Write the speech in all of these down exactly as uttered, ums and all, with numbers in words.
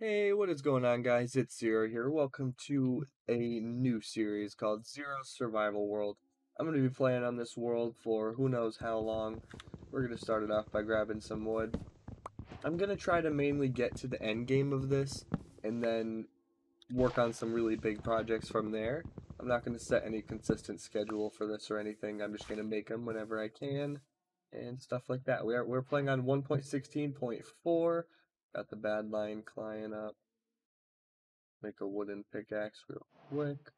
Hey, what is going on, guys? It's Zero here. Welcome to a new series called Zero Survival World. I'm going to be playing on this world for who knows how long. We're going to start it off by grabbing some wood. I'm going to try to mainly get to the end game of this and then work on some really big projects from there. I'm not going to set any consistent schedule for this or anything. I'm just going to make them whenever I can and stuff like that. We are, we're playing on one point sixteen point four. Got the bad line client up. Make a wooden pickaxe real quick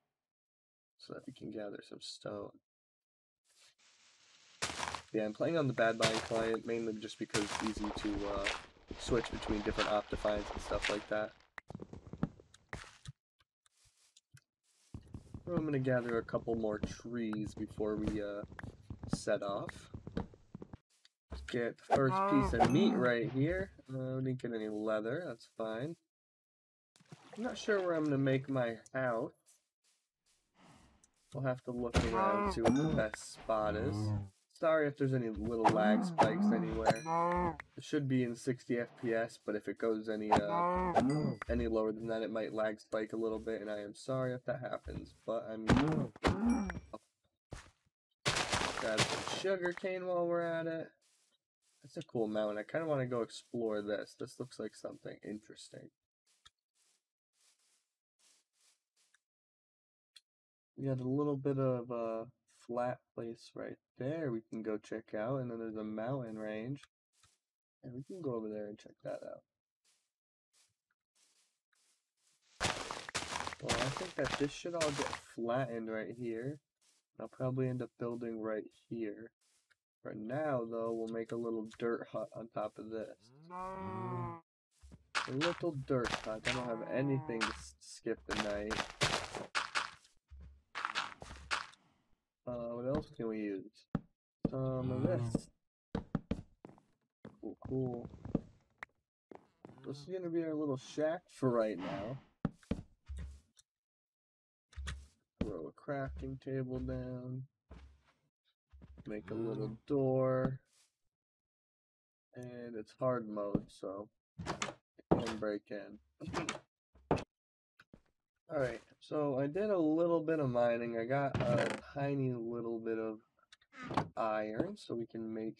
so that we can gather some stone. Yeah, I'm playing on the bad line client mainly just because it's easy to uh, switch between different Optifines and stuff like that. Well, I'm going to gather a couple more trees before we uh, set off. Get the first piece of meat right here. Uh, we didn't get any leather, that's fine. I'm not sure where I'm going to make my house. We'll have to look around and see what the best spot is. Sorry if there's any little lag spikes anywhere. It should be in sixty F P S, but if it goes any uh, any lower than that, it might lag spike a little bit, and I am sorry if that happens, but I'm gonna grab some sugar cane while we're at it. That's a cool mountain. I kind of want to go explore this. This looks like something interesting. We got a little bit of a flat place right there we can go check out. And then there's a mountain range. And we can go over there and check that out. Well, I think that this should all get flattened right here. I'll probably end up building right here. For now, though, we'll make a little dirt hut on top of this. A little dirt hut. I don't have anything to skip the night. Uh, what else can we use? Some of this. Cool, cool. This is gonna be our little shack for right now. Throw a crafting table down. Make a little door, and it's hard mode, so can break in. Alright, so I did a little bit of mining. I got a tiny little bit of iron, so we can make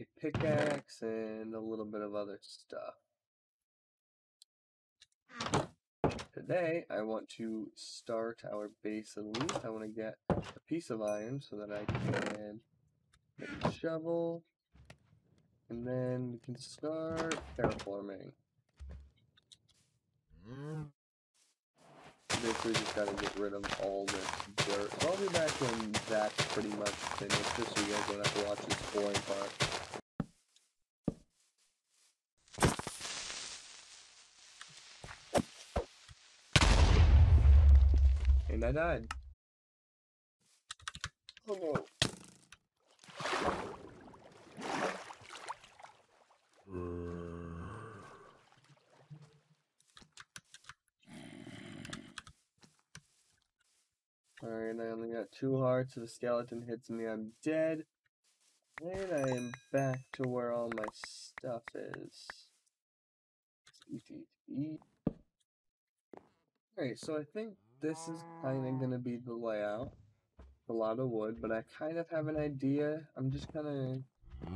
a pickaxe and a little bit of other stuff. Today, I want to start our base elite. I want to get a piece of iron so that I can make a shovel. And then we can start terraforming. Basically, just gotta get rid of all this dirt. So I'll be back when that's pretty much finished, just so you guys don't have to watch this boring part. And I died. Oh no. Alright, I only got two hearts. If a skeleton hits me, I'm dead. And I am back to where all my stuff is. Eat, eat, eat. Alright, so I think this is kind of going to be the layout. A lot of wood, but I kind of have an idea. I'm just kind of...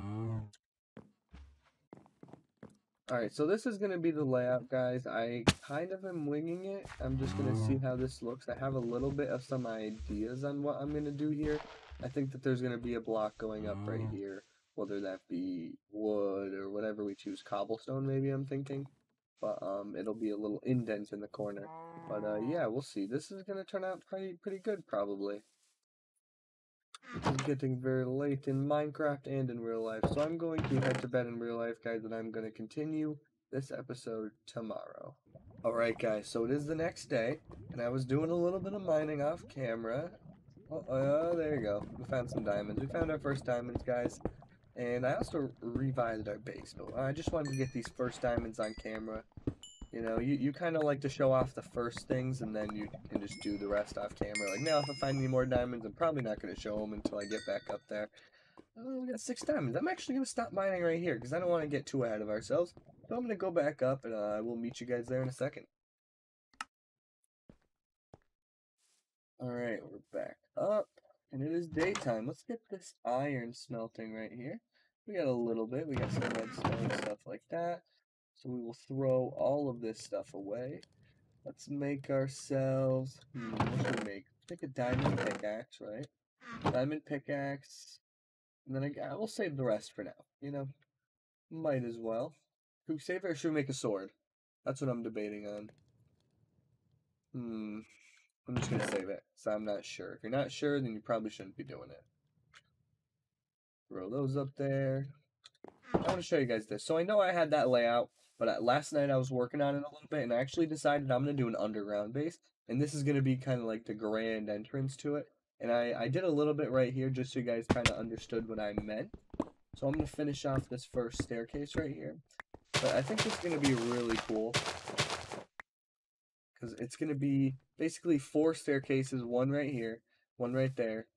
Alright, so this is going to be the layout, guys. I kind of am winging it. I'm just going to see how this looks. I have a little bit of some ideas on what I'm going to do here. I think that there's going to be a block going up right here. Whether that be wood or whatever we choose. Cobblestone, maybe, I'm thinking. But um, it'll be a little indent in the corner. But uh, yeah, we'll see. This is going to turn out pretty pretty good, probably. It's getting very late in Minecraft and in real life, so I'm going to head to bed in real life, guys, and I'm going to continue this episode tomorrow. Alright, guys, so it is the next day, and I was doing a little bit of mining off camera. Oh, uh, there you go. We found some diamonds. We found our first diamonds, guys. And I also revised our base, but I just wanted to get these first diamonds on camera. You know, you, you kind of like to show off the first things, and then you can just do the rest off camera. Like, now if I find any more diamonds, I'm probably not going to show them until I get back up there. Oh, we got six diamonds. I'm actually going to stop mining right here, because I don't want to get too ahead of ourselves. So I'm going to go back up, and I uh, will meet you guys there in a second. Alright, we're back up, and it is daytime. Let's get this iron smelting right here. We got a little bit. We got some redstone stuff like that. So we will throw all of this stuff away. Let's make ourselves... Hmm, what should we make? Take a diamond pickaxe, right? Diamond pickaxe. And then I, I will save the rest for now. You know, might as well. Should we save it or should we make a sword? That's what I'm debating on. Hmm... I'm just going to save it, so I'm not sure. If you're not sure, then you probably shouldn't be doing it. Throw those up there. I want to show you guys this. So I know I had that layout, but last night I was working on it a little bit, and I actually decided I'm going to do an underground base. And this is going to be kind of like the grand entrance to it. And I, I did a little bit right here just so you guys kind of understood what I meant. So I'm going to finish off this first staircase right here. But I think it's going to be really cool. It's going to be basically four staircases, one right here, one right there,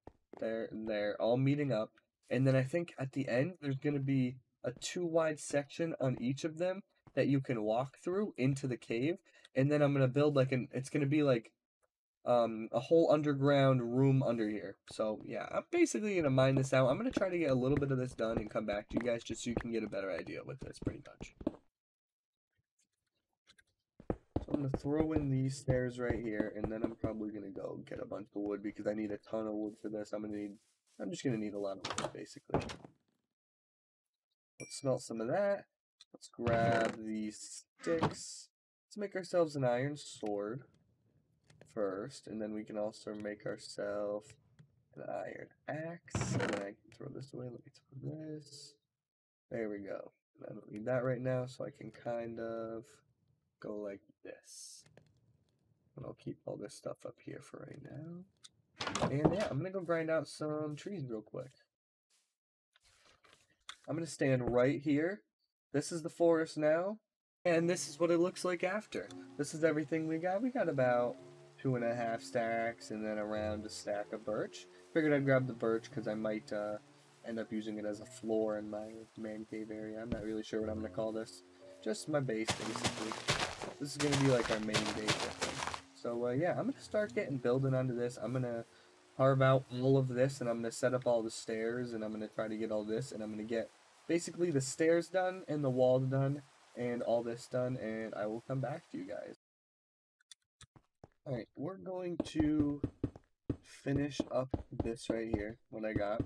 there, and there, all meeting up. And then I think at the end, there's going to be a two-wide section on each of them that you can walk through into the cave. And then I'm going to build like an, it's going to be like um, a whole underground room under here. So yeah, I'm basically going to mine this out. I'm going to try to get a little bit of this done and come back to you guys just so you can get a better idea with this pretty much. I'm going to throw in these stairs right here, and then I'm probably going to go get a bunch of wood because I need a ton of wood for this. I'm going to need, I'm just going to need a lot of wood, basically. Let's smelt some of that. Let's grab these sticks. Let's make ourselves an iron sword first, and then we can also make ourselves an iron axe. And I can throw this away. Let me throw this. There we go. I don't need that right now, so I can kind of go like this. And I'll keep all this stuff up here for right now. And yeah, I'm going to go grind out some trees real quick. I'm going to stand right here. This is the forest now. And this is what it looks like after. This is everything we got. We got about two and a half stacks and then around a stack of birch. Figured I'd grab the birch because I might uh, end up using it as a floor in my man cave area. I'm not really sure what I'm going to call this. Just my base, basically. This is going to be like our main base, I think. So, uh, yeah, I'm going to start getting building onto this. I'm going to carve out all of this, and I'm going to set up all the stairs, and I'm going to try to get all this, and I'm going to get basically the stairs done, and the wall done, and all this done, and I will come back to you guys. Alright, we're going to finish up this right here, what I got,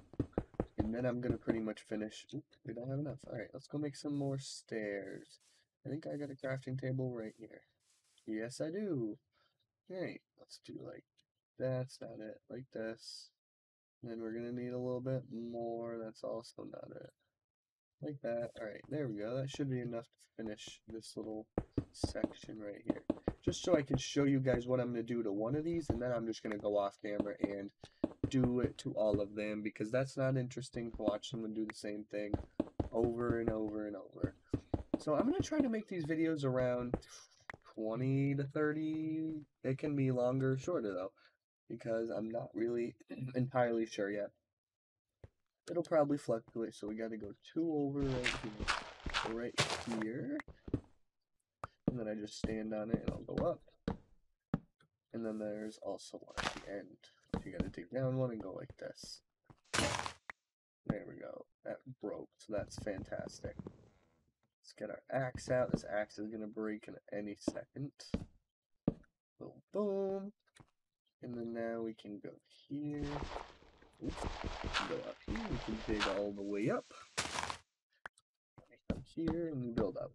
and then I'm going to pretty much finish. Oop, we don't have enough. Alright, let's go make some more stairs. I think I got a crafting table right here. Yes, I do. Alright, let's do like that's not it. Like this. And then we're going to need a little bit more. That's also not it. Like that. Alright, there we go. That should be enough to finish this little section right here. Just so I can show you guys what I'm going to do to one of these. And then I'm just going to go off camera and do it to all of them. Because that's not interesting to watch someone do the same thing over and over and over. So I'm going to try to make these videos around twenty to thirty. It can be longer, shorter though, because I'm not really entirely sure yet. It'll probably fluctuate, so we got to go two over right here. right here. And then I just stand on it and I'll go up. And then there's also one at the end. You got to take down one and go like this. There we go. That broke, so that's fantastic. Let's get our axe out. This axe is going to break in any second. Boom, boom. And then now we can go here. Oops. We can go up here. We can dig all the way up. Come here and we build up.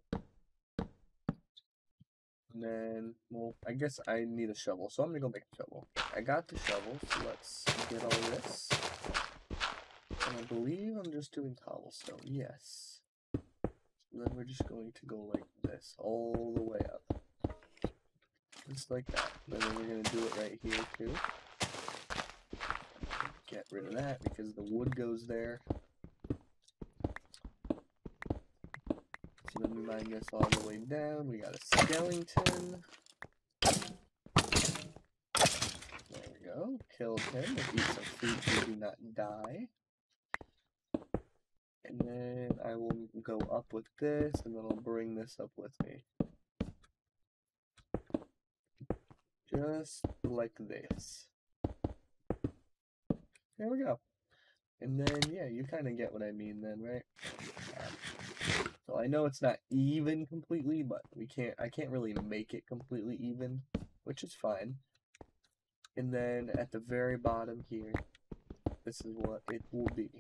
And then, well, I guess I need a shovel, so I'm going to go make a shovel. I got the shovel, so let's get all this. And I believe I'm just doing cobblestone. Yes. Then we're just going to go like this, all the way up. Just like that. And then we're going to do it right here, too. Get rid of that, because the wood goes there. So then we mine this all the way down. We got a skeleton. There we go. Killed him. Let's eat some food so he do not die. And then I will go up with this, and then I'll bring this up with me. Just like this. There we go. And then, yeah, you kind of get what I mean then, right? Um, so I know it's not even completely, but we can't, I can't really make it completely even, which is fine. And then at the very bottom here, this is what it will be.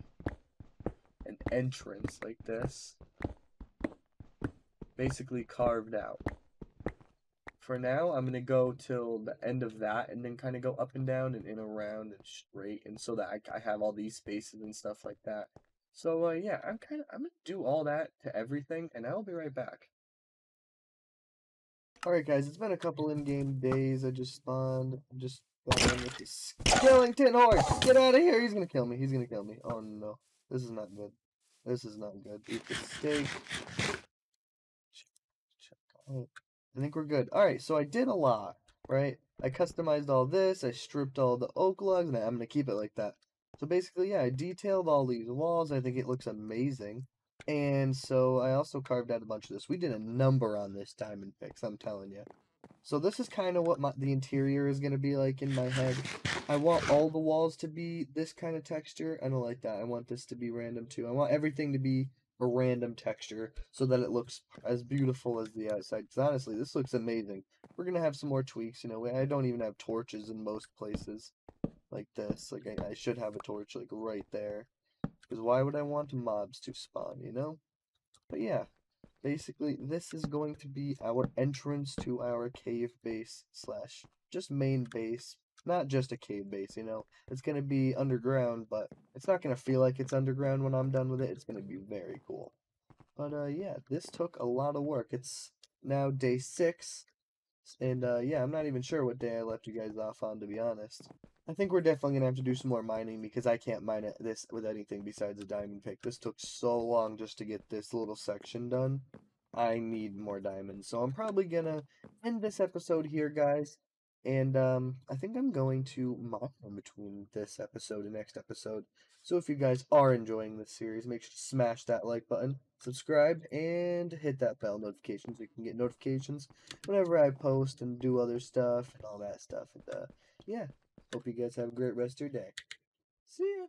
An entrance like this. Basically carved out. For now, I'm going to go till the end of that and then kind of go up and down and in around and straight, and so that I, I have all these spaces and stuff like that. So, uh, yeah, I'm kind of, I'm going to do all that to everything, and I'll be right back. Alright, guys, it's been a couple in-game days. I just spawned. I'm just spawned with this skeleton horse. Get out of here. He's going to kill me. He's going to kill me. Oh, no. This is not good. This is not good. Eat the steak. Oh. I think we're good. Alright, so I did a lot, right? I customized all this, I stripped all the oak logs, and I'm going to keep it like that. So basically, yeah, I detailed all these walls. I think it looks amazing. And so I also carved out a bunch of this. We did a number on this diamond picks, I'm telling you. So this is kind of what my, the interior is going to be like in my head. I want all the walls to be this kind of texture. I don't like that. I want this to be random too. I want everything to be a random texture so that it looks as beautiful as the outside, because honestly this looks amazing. We're gonna have some more tweaks, you know. I don't even have torches in most places like this. Like I, I should have a torch like right there, because why would I want mobs to spawn, you know? But yeah, basically this is going to be our entrance to our cave base slash just main base. Not just a cave base, you know. It's going to be underground, but it's not going to feel like it's underground when I'm done with it. It's going to be very cool. But, uh, yeah, this took a lot of work. It's now day six, and, uh, yeah, I'm not even sure what day I left you guys off on, to be honest. I think we're definitely going to have to do some more mining, because I can't mine this with anything besides a diamond pick. This took so long just to get this little section done. I need more diamonds, so I'm probably going to end this episode here, guys. And um, I think I'm going to mine in between this episode and next episode. So if you guys are enjoying this series, make sure to smash that like button, subscribe, and hit that bell notification so you can get notifications whenever I post and do other stuff and all that stuff. And uh, yeah, hope you guys have a great rest of your day. See ya!